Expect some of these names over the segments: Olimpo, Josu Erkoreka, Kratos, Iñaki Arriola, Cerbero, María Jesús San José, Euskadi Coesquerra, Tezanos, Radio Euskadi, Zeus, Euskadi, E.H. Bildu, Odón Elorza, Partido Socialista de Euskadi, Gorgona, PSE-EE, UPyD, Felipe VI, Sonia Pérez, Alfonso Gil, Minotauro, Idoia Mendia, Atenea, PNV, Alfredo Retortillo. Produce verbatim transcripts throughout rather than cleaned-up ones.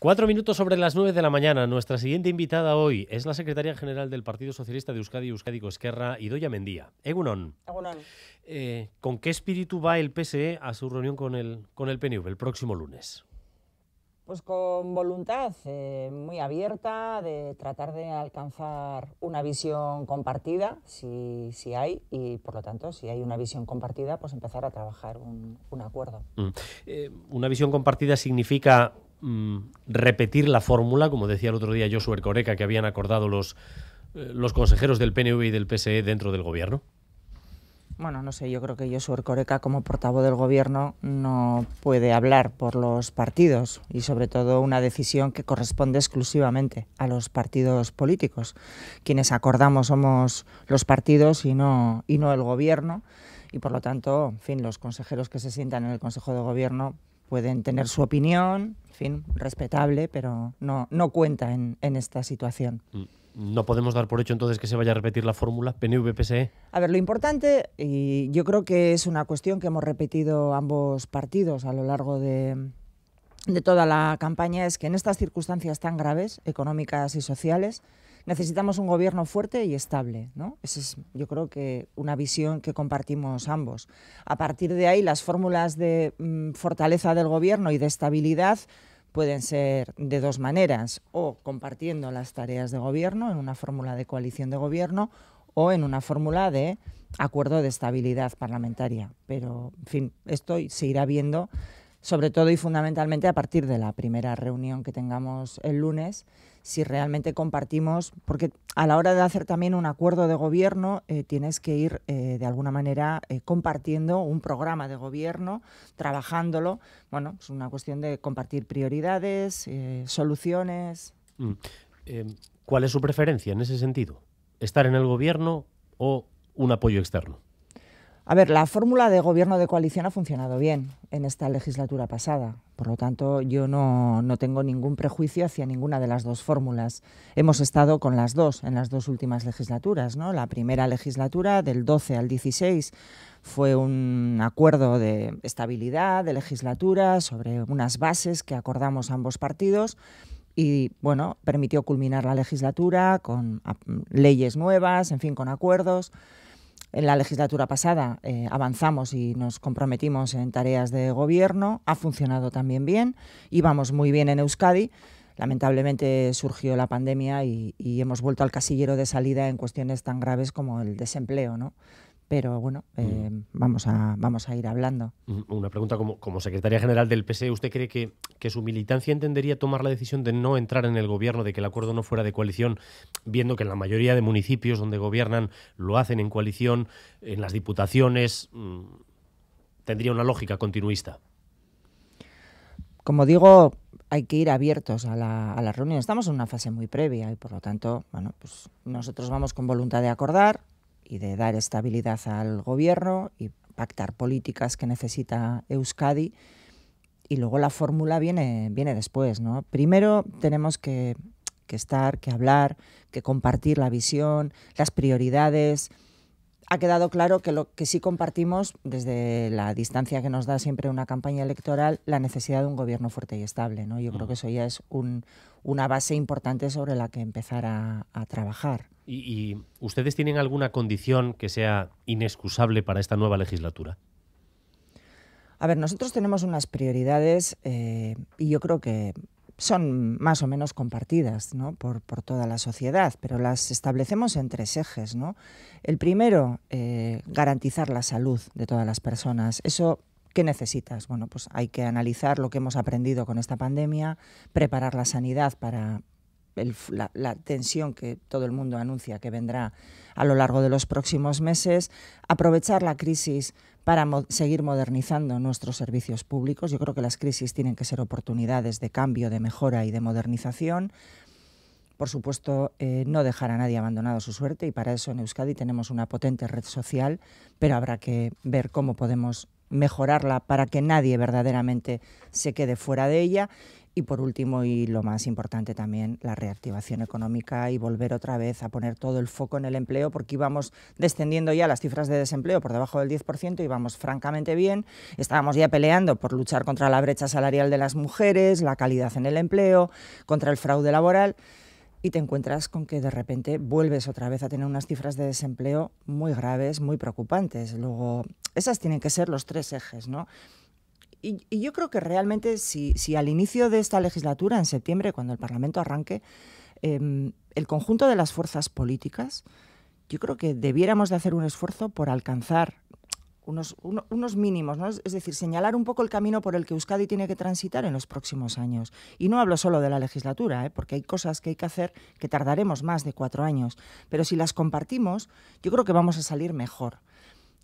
Cuatro minutos sobre las nueve de la mañana. Nuestra siguiente invitada hoy es la secretaria general del Partido Socialista de Euskadi, Euskadi Coesquerra, Idoia Mendia. Egunon. Egunon. Eh, ¿Con qué espíritu va el P S E a su reunión con el, con el P N V el próximo lunes? Pues con voluntad eh, muy abierta de tratar de alcanzar una visión compartida, si, si hay, y por lo tanto, si hay una visión compartida, pues empezar a trabajar un, un acuerdo. Mm. Eh, una visión compartida significa Mm, repetir la fórmula, como decía el otro día Josu Erkoreka, que habían acordado los, eh, los consejeros del P N V y del P S E dentro del Gobierno? Bueno, no sé, yo creo que Josu Erkoreka, como portavoz del Gobierno, no puede hablar por los partidos y, sobre todo, una decisión que corresponde exclusivamente a los partidos políticos. Quienes acordamos somos los partidos y no, y no el Gobierno y, por lo tanto, en fin, los consejeros que se sientan en el Consejo de Gobierno pueden tener su opinión, en fin, respetable, pero no, no cuenta en, en esta situación. ¿No podemos dar por hecho entonces que se vaya a repetir la fórmula P N V P S E? A ver, lo importante, y yo creo que es una cuestión que hemos repetido ambos partidos a lo largo de, de toda la campaña, es que en estas circunstancias tan graves, económicas y sociales, necesitamos un gobierno fuerte y estable, ¿no? Esa es, yo creo, que una visión que compartimos ambos. A partir de ahí, las fórmulas de mm, fortaleza del gobierno y de estabilidad pueden ser de dos maneras, o compartiendo las tareas de gobierno en una fórmula de coalición de gobierno o en una fórmula de acuerdo de estabilidad parlamentaria. Pero, en fin, esto se irá viendo, sobre todo y fundamentalmente a partir de la primera reunión que tengamos el lunes, si realmente compartimos, porque a la hora de hacer también un acuerdo de gobierno eh, tienes que ir eh, de alguna manera eh, compartiendo un programa de gobierno, trabajándolo. Bueno, es una cuestión de compartir prioridades, eh, soluciones. Mm. Eh, ¿Cuál es su preferencia en ese sentido? ¿Estar en el gobierno o un apoyo externo? A ver, la fórmula de gobierno de coalición ha funcionado bien en esta legislatura pasada. Por lo tanto, yo no, no tengo ningún prejuicio hacia ninguna de las dos fórmulas. Hemos estado con las dos en las dos últimas legislaturas, ¿no? La primera legislatura, del doce al dieciséis, fue un acuerdo de estabilidad, de legislatura, sobre unas bases que acordamos ambos partidos. Y, bueno, permitió culminar la legislatura con leyes nuevas, en fin, con acuerdos. En la legislatura pasada eh, avanzamos y nos comprometimos en tareas de gobierno, ha funcionado también bien, íbamos muy bien en Euskadi, lamentablemente surgió la pandemia y, y hemos vuelto al casillero de salida en cuestiones tan graves como el desempleo, ¿no? Pero bueno, eh, vamos, a, vamos a ir hablando. Una pregunta, como, como secretaria general del P S E, ¿usted cree que, que su militancia entendería tomar la decisión de no entrar en el gobierno, de que el acuerdo no fuera de coalición, viendo que en la mayoría de municipios donde gobiernan lo hacen en coalición, en las diputaciones, mmm, tendría una lógica continuista? Como digo, hay que ir abiertos a la, a la reunión. Estamos en una fase muy previa y, por lo tanto, bueno, pues nosotros vamos con voluntad de acordar y de dar estabilidad al gobierno y pactar políticas que necesita Euskadi. Y luego la fórmula viene, viene después, ¿no? Primero tenemos que, que estar, que hablar, que compartir la visión, las prioridades. Ha quedado claro que lo que sí compartimos, desde la distancia que nos da siempre una campaña electoral, la necesidad de un gobierno fuerte y estable, ¿no? Yo creo que eso ya es un, una base importante sobre la que empezar a, a trabajar. ¿Y, ¿Y ustedes tienen alguna condición que sea inexcusable para esta nueva legislatura? A ver, nosotros tenemos unas prioridades eh, y yo creo que son más o menos compartidas, ¿no? por, por toda la sociedad, pero las establecemos en tres ejes, ¿no? El primero, eh, garantizar la salud de todas las personas. Eso, ¿qué necesitas? Bueno, pues hay que analizar lo que hemos aprendido con esta pandemia, preparar la sanidad para el, la, la tensión que todo el mundo anuncia que vendrá a lo largo de los próximos meses, aprovechar la crisis para mo- seguir modernizando nuestros servicios públicos. Yo creo que las crisis tienen que ser oportunidades de cambio, de mejora y de modernización. Por supuesto, eh, no dejar a nadie abandonado a su suerte, y para eso en Euskadi tenemos una potente red social, pero habrá que ver cómo podemos mejorarla para que nadie verdaderamente se quede fuera de ella. Y por último, y lo más importante también, la reactivación económica y volver otra vez a poner todo el foco en el empleo, porque íbamos descendiendo ya las cifras de desempleo por debajo del diez por ciento, íbamos francamente bien, estábamos ya peleando por luchar contra la brecha salarial de las mujeres, la calidad en el empleo, contra el fraude laboral, y te encuentras con que de repente vuelves otra vez a tener unas cifras de desempleo muy graves, muy preocupantes. Luego, esas tienen que ser los tres ejes, ¿no? Y, y yo creo que realmente si, si al inicio de esta legislatura, en septiembre, cuando el Parlamento arranque, eh, el conjunto de las fuerzas políticas, yo creo que debiéramos de hacer un esfuerzo por alcanzar unos, uno, unos mínimos, ¿no? Es decir, señalar un poco el camino por el que Euskadi tiene que transitar en los próximos años. Y no hablo solo de la legislatura, ¿eh? Porque hay cosas que hay que hacer que tardaremos más de cuatro años. Pero si las compartimos, yo creo que vamos a salir mejor.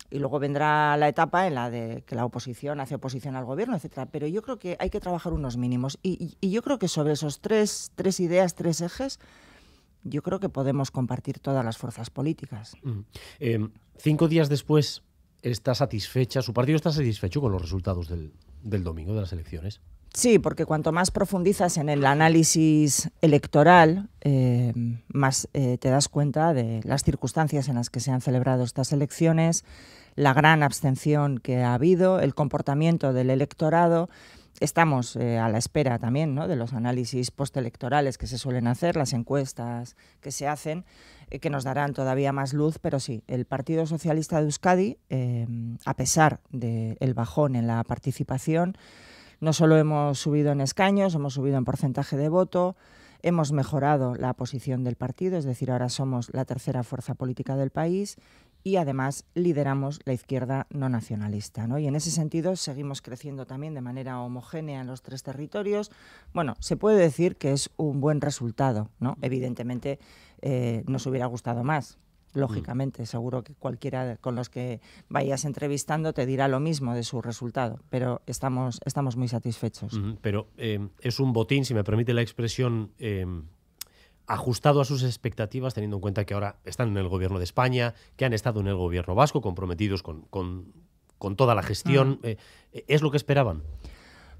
Y luego vendrá la etapa en la de que la oposición hace oposición al gobierno, etcétera. Pero yo creo que hay que trabajar unos mínimos. Y, y, y yo creo que sobre esos tres, tres ideas, tres ejes, yo creo que podemos compartir todas las fuerzas políticas. Mm. Eh, cinco días después, ¿está satisfecha? ¿Su partido está satisfecho con los resultados del, del domingo de las elecciones? Sí, porque cuanto más profundizas en el análisis electoral, eh, más eh, te das cuenta de las circunstancias en las que se han celebrado estas elecciones, la gran abstención que ha habido, el comportamiento del electorado. Estamos eh, a la espera también, ¿no?, de los análisis postelectorales que se suelen hacer, las encuestas que se hacen, eh, que nos darán todavía más luz. Pero sí, el Partido Socialista de Euskadi, eh, a pesar del bajón en la participación, no solo hemos subido en escaños, hemos subido en porcentaje de voto, hemos mejorado la posición del partido, es decir, ahora somos la tercera fuerza política del país y además lideramos la izquierda no nacionalista, ¿no? Y en ese sentido seguimos creciendo también de manera homogénea en los tres territorios. Bueno, se puede decir que es un buen resultado, ¿no? Evidentemente eh, nos hubiera gustado más. Lógicamente, seguro que cualquiera con los que vayas entrevistando te dirá lo mismo de su resultado, pero estamos, estamos muy satisfechos. Pero eh, es un botín, si me permite la expresión, eh, ajustado a sus expectativas, teniendo en cuenta que ahora están en el gobierno de España, que han estado en el gobierno vasco, comprometidos con, con, con toda la gestión. Uh-huh. eh, ¿Es lo que esperaban?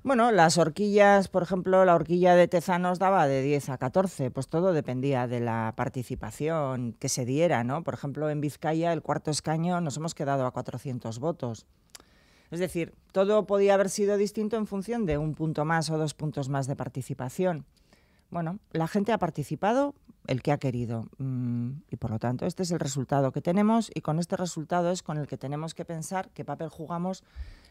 Bueno, las horquillas, por ejemplo, la horquilla de Tezanos daba de diez a catorce, pues todo dependía de la participación que se diera, ¿no? Por ejemplo, en Vizcaya, el cuarto escaño, nos hemos quedado a cuatrocientos votos. Es decir, todo podía haber sido distinto en función de un punto más o dos puntos más de participación. Bueno, la gente ha participado el que ha querido y por lo tanto este es el resultado que tenemos y con este resultado es con el que tenemos que pensar qué papel jugamos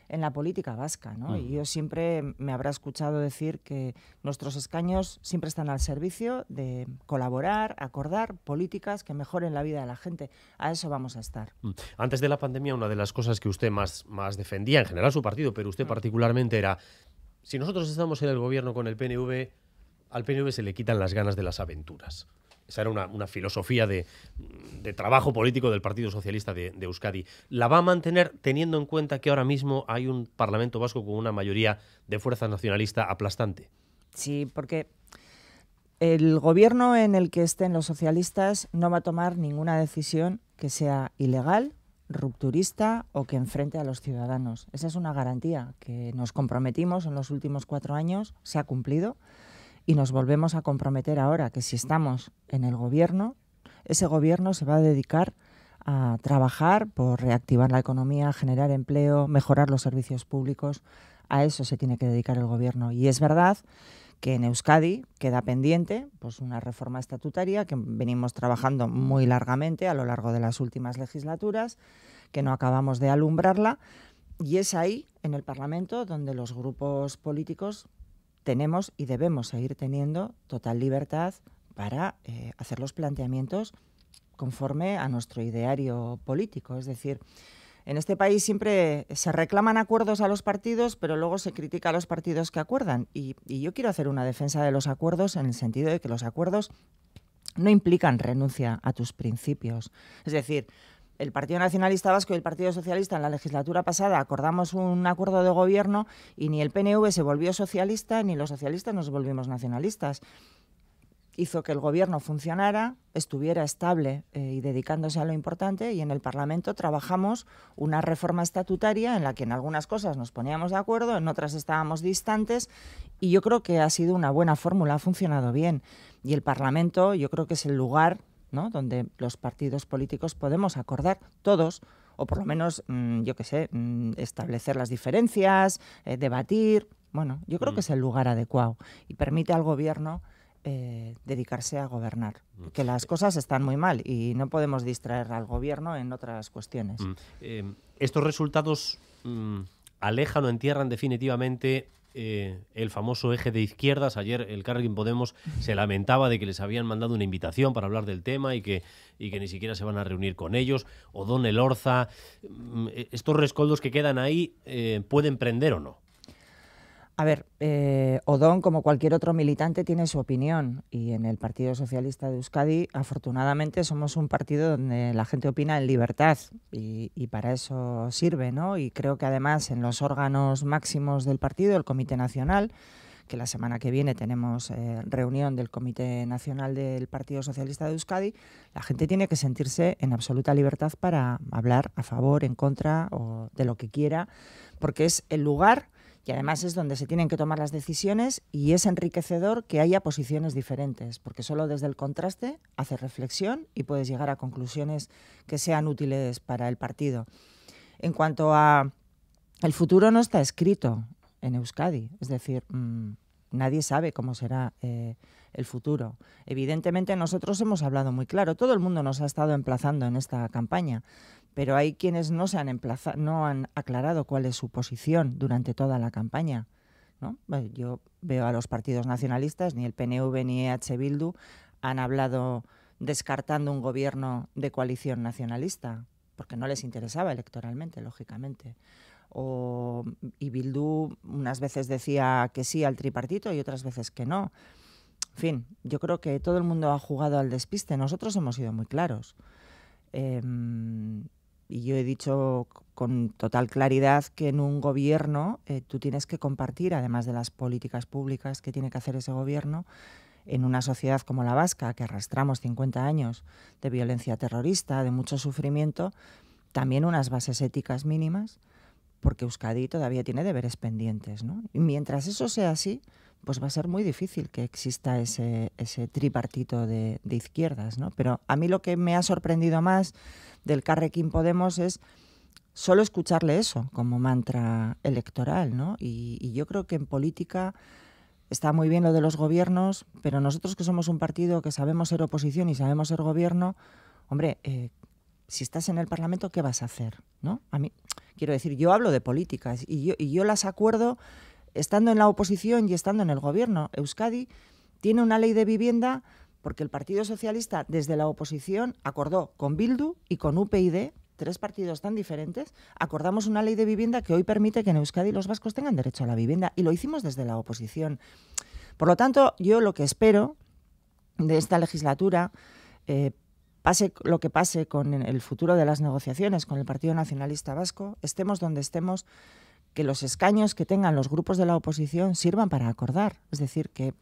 en la política vasca, ¿no? Mm. Y yo siempre me habrá escuchado decir que nuestros escaños siempre están al servicio de colaborar, acordar políticas que mejoren la vida de la gente. A eso vamos a estar. Mm. Antes de la pandemia, una de las cosas que usted más, más defendía, en general su partido, pero usted mm. particularmente, era si nosotros estamos en el gobierno con el P N V, al P N V se le quitan las ganas de las aventuras. Esa era una, una filosofía de, de trabajo político del Partido Socialista de, de Euskadi. ¿La va a mantener teniendo en cuenta que ahora mismo hay un Parlamento vasco con una mayoría de fuerza nacionalista aplastante? Sí, porque el gobierno en el que estén los socialistas no va a tomar ninguna decisión que sea ilegal, rupturista o que enfrente a los ciudadanos. Esa es una garantía que nos comprometimos en los últimos cuatro años, se ha cumplido. Y nos volvemos a comprometer ahora que si estamos en el gobierno, ese gobierno se va a dedicar a trabajar por reactivar la economía, generar empleo, mejorar los servicios públicos. A eso se tiene que dedicar el gobierno. Y es verdad que en Euskadi queda pendiente pues una reforma estatutaria que venimos trabajando muy largamente a lo largo de las últimas legislaturas, que no acabamos de alumbrarla. Y es ahí, en el Parlamento, donde los grupos políticos tenemos y debemos seguir teniendo total libertad para eh, hacer los planteamientos conforme a nuestro ideario político. Es decir, en este país siempre se reclaman acuerdos a los partidos, pero luego se critica a los partidos que acuerdan. Y, y yo quiero hacer una defensa de los acuerdos en el sentido de que los acuerdos no implican renuncia a tus principios. Es decir, el Partido Nacionalista Vasco y el Partido Socialista en la legislatura pasada acordamos un acuerdo de gobierno y ni el P N V se volvió socialista ni los socialistas nos volvimos nacionalistas. hizo que el gobierno funcionara, estuviera estable eh, y dedicándose a lo importante, y en el Parlamento trabajamos una reforma estatutaria en la que en algunas cosas nos poníamos de acuerdo, en otras estábamos distantes, y yo creo que ha sido una buena fórmula, ha funcionado bien. Y el Parlamento yo creo que es el lugar, ¿no?, donde los partidos políticos podemos acordar todos, o por lo menos, mmm, yo qué sé, mmm, establecer las diferencias, eh, debatir. Bueno, yo creo mm. que es el lugar adecuado y permite al gobierno eh, dedicarse a gobernar. Mm. Que las cosas están muy mal y no podemos distraer al gobierno en otras cuestiones. Mm. Eh, ¿Estos resultados mm, alejan o entierran definitivamente Eh, el famoso eje de izquierdas? Ayer el Carrequín Podemos se lamentaba de que les habían mandado una invitación para hablar del tema y que, y que ni siquiera se van a reunir con ellos. O Don Elorza, ¿estos rescoldos que quedan ahí eh, pueden prender o no? A ver, eh, Odón, como cualquier otro militante, tiene su opinión, y en el Partido Socialista de Euskadi, afortunadamente, somos un partido donde la gente opina en libertad, y, y para eso sirve, ¿no? Y creo que además en los órganos máximos del partido, el Comité Nacional, que la semana que viene tenemos eh, reunión del Comité Nacional del Partido Socialista de Euskadi, la gente tiene que sentirse en absoluta libertad para hablar a favor, en contra o de lo que quiera, porque es el lugar. Y además es donde se tienen que tomar las decisiones, y es enriquecedor que haya posiciones diferentes, porque solo desde el contraste hace reflexión y puedes llegar a conclusiones que sean útiles para el partido. En cuanto a el futuro, no está escrito en Euskadi, es decir, mmm, nadie sabe cómo será eh, el futuro. Evidentemente nosotros hemos hablado muy claro, todo el mundo nos ha estado emplazando en esta campaña, pero hay quienes no se han emplazado, no han aclarado cuál es su posición durante toda la campaña, ¿no? Bueno, yo veo a los partidos nacionalistas, ni el P N V ni E H. Bildu han hablado descartando un gobierno de coalición nacionalista, porque no les interesaba electoralmente, lógicamente. O, y Bildu unas veces decía que sí al tripartito y otras veces que no. En fin, yo creo que todo el mundo ha jugado al despiste. Nosotros hemos sido muy claros. Eh, Y yo he dicho con total claridad que en un gobierno eh, tú tienes que compartir, además de las políticas públicas que tiene que hacer ese gobierno, en una sociedad como la vasca, que arrastramos cincuenta años de violencia terrorista, de mucho sufrimiento, también unas bases éticas mínimas, porque Euskadi todavía tiene deberes pendientes, ¿no? Y mientras eso sea así, pues va a ser muy difícil que exista ese, ese tripartito de, de izquierdas, ¿no? Pero a mí lo que me ha sorprendido más del Carrequín Podemos es solo escucharle eso como mantra electoral, ¿no? Y, y yo creo que en política está muy bien lo de los gobiernos, pero nosotros que somos un partido que sabemos ser oposición y sabemos ser gobierno, hombre, eh, si estás en el Parlamento, ¿qué vas a hacer, ¿no? A mí, quiero decir, yo hablo de políticas y yo, y yo las acuerdo estando en la oposición y estando en el gobierno. Euskadi tiene una ley de vivienda porque el Partido Socialista, desde la oposición, acordó con Bildu y con UPyD, tres partidos tan diferentes, acordamos una ley de vivienda que hoy permite que en Euskadi los vascos tengan derecho a la vivienda, y lo hicimos desde la oposición. Por lo tanto, yo lo que espero de esta legislatura, eh, pase lo que pase con el futuro de las negociaciones con el Partido Nacionalista Vasco, estemos donde estemos, que los escaños que tengan los grupos de la oposición sirvan para acordar. Es decir, que,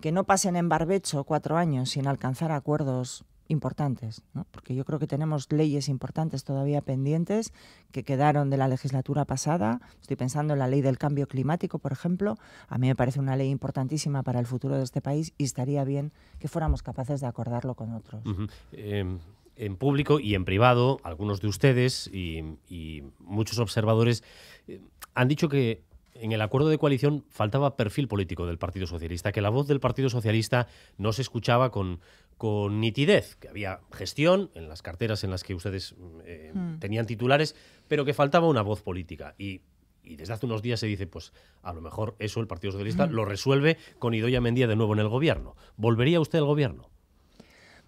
que no pasen en barbecho cuatro años sin alcanzar acuerdos importantes, ¿no? Porque yo creo que tenemos leyes importantes todavía pendientes que quedaron de la legislatura pasada. Estoy pensando en la ley del cambio climático, por ejemplo. A mí me parece una ley importantísima para el futuro de este país y estaría bien que fuéramos capaces de acordarlo con otros. Uh-huh. eh... En público y en privado, algunos de ustedes y, y muchos observadores eh, han dicho que en el acuerdo de coalición faltaba perfil político del Partido Socialista, que la voz del Partido Socialista no se escuchaba con, con nitidez, que había gestión en las carteras en las que ustedes eh, mm. tenían titulares, pero que faltaba una voz política. Y, y desde hace unos días se dice, pues a lo mejor eso el Partido Socialista mm. lo resuelve con Idoia Mendia de nuevo en el gobierno. ¿Volvería usted al gobierno?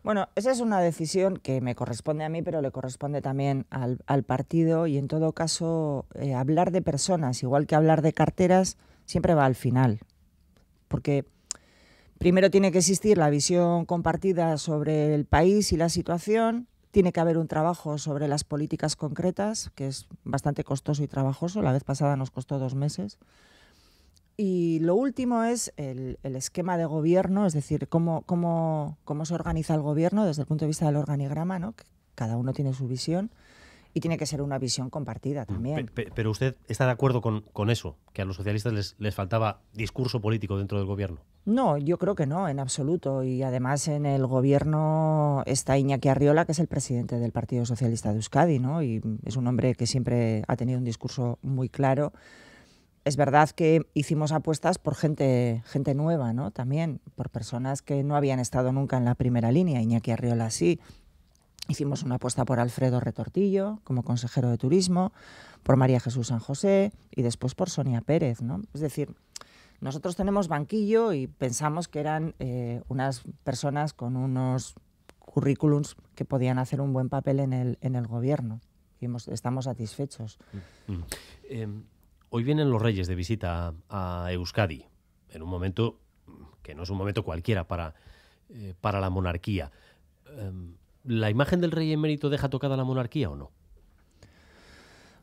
Bueno, esa es una decisión que me corresponde a mí, pero le corresponde también al, al partido, y en todo caso eh, hablar de personas, igual que hablar de carteras, siempre va al final. Porque primero tiene que existir la visión compartida sobre el país y la situación, tiene que haber un trabajo sobre las políticas concretas, que es bastante costoso y trabajoso, la vez pasada nos costó dos meses. Y lo último es el, el esquema de gobierno, es decir, cómo, cómo, cómo se organiza el gobierno desde el punto de vista del organigrama, ¿no? Cada uno tiene su visión y tiene que ser una visión compartida también. Pero, pero usted está de acuerdo con, con eso, que a los socialistas les, les faltaba discurso político dentro del gobierno. No, yo creo que no, en absoluto. Y además en el gobierno está Iñaki Arriola, que es el presidente del Partido Socialista de Euskadi, ¿no? Y es un hombre que siempre ha tenido un discurso muy claro. Es verdad que hicimos apuestas por gente, gente nueva, ¿no? También por personas que no habían estado nunca en la primera línea. Iñaki Arriola sí. Hicimos una apuesta por Alfredo Retortillo como consejero de Turismo, por María Jesús San José y después por Sonia Pérez, ¿no? Es decir, nosotros tenemos banquillo y pensamos que eran eh, unas personas con unos currículums que podían hacer un buen papel en el, en el gobierno. Y hemos, estamos satisfechos. Mm, mm. Eh... Hoy vienen los Reyes de visita a Euskadi, en un momento que no es un momento cualquiera para, eh, para la monarquía. Eh, ¿La imagen del rey emérito deja tocada la monarquía o no?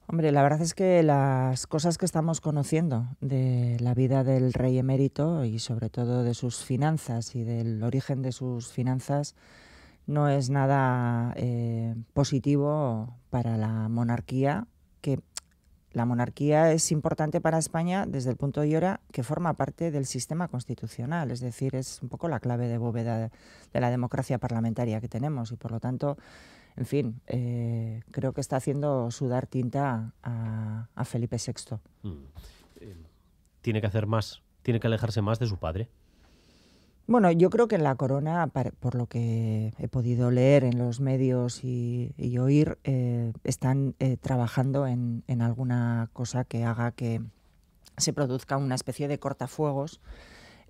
Hombre, la verdad es que las cosas que estamos conociendo de la vida del rey emérito y sobre todo de sus finanzas y del origen de sus finanzas no es nada eh, positivo para la monarquía, que... La monarquía es importante para España desde el punto de vista que forma parte del sistema constitucional, es decir, es un poco la clave de bóveda de la democracia parlamentaria que tenemos y por lo tanto, en fin, eh, creo que está haciendo sudar tinta a, a Felipe sexto. ¿Tiene que hacer más? ¿Tiene que alejarse más de su padre? Bueno, yo creo que en la corona, por lo que he podido leer en los medios y, y oír, eh, están eh, trabajando en, en alguna cosa que haga que se produzca una especie de cortafuegos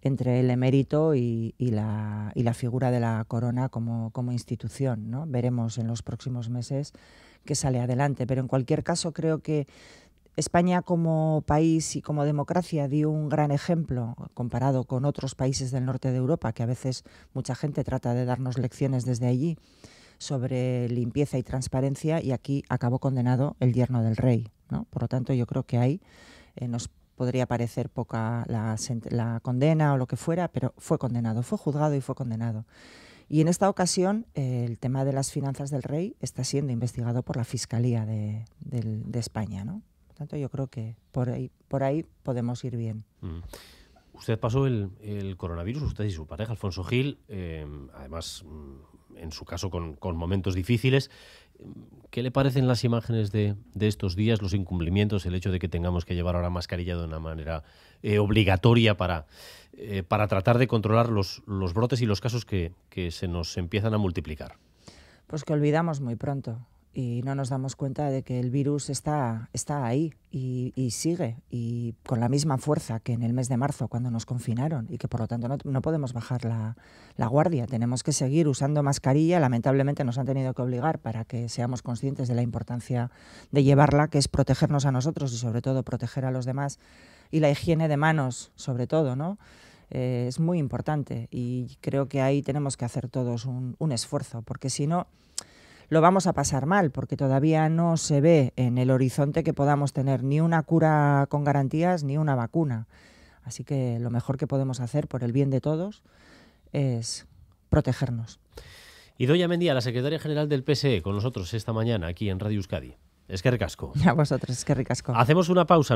entre el emérito y, y, la, y la figura de la corona como, como institución, ¿no? Veremos en los próximos meses qué sale adelante, pero en cualquier caso creo que España como país y como democracia dio un gran ejemplo comparado con otros países del norte de Europa, que a veces mucha gente trata de darnos lecciones desde allí sobre limpieza y transparencia, y aquí acabó condenado el yerno del rey, ¿no? Por lo tanto, yo creo que ahí eh, nos podría parecer poca la, la condena o lo que fuera, pero fue condenado, fue juzgado y fue condenado. Y en esta ocasión eh, el tema de las finanzas del rey está siendo investigado por la Fiscalía de, de, de España, ¿no? Tanto yo creo que por ahí, por ahí podemos ir bien. Mm. Usted pasó el, el coronavirus, usted y su pareja, Alfonso Gil, eh, además, en su caso, con, con momentos difíciles. ¿Qué le parecen las imágenes de, de estos días, los incumplimientos, el hecho de que tengamos que llevar ahora mascarilla de una manera eh, obligatoria para, eh, para tratar de controlar los, los brotes y los casos que, que se nos empiezan a multiplicar? Pues que olvidamos muy pronto. Y no nos damos cuenta de que el virus está, está ahí y, y sigue, y con la misma fuerza que en el mes de marzo cuando nos confinaron, y que por lo tanto no, no podemos bajar la, la guardia. Tenemos que seguir usando mascarilla, lamentablemente nos han tenido que obligar para que seamos conscientes de la importancia de llevarla, que es protegernos a nosotros y sobre todo proteger a los demás, y la higiene de manos sobre todo, ¿no? Eh, es muy importante y creo que ahí tenemos que hacer todos un, un esfuerzo, porque si no... Lo vamos a pasar mal, porque todavía no se ve en el horizonte que podamos tener ni una cura con garantías ni una vacuna. Así que lo mejor que podemos hacer por el bien de todos es protegernos. Idoia Mendia, la secretaria general del P S E, con nosotros esta mañana aquí en Radio Euskadi. Eskerrik asko. A vosotros, eskerrik asko. Hacemos una pausa.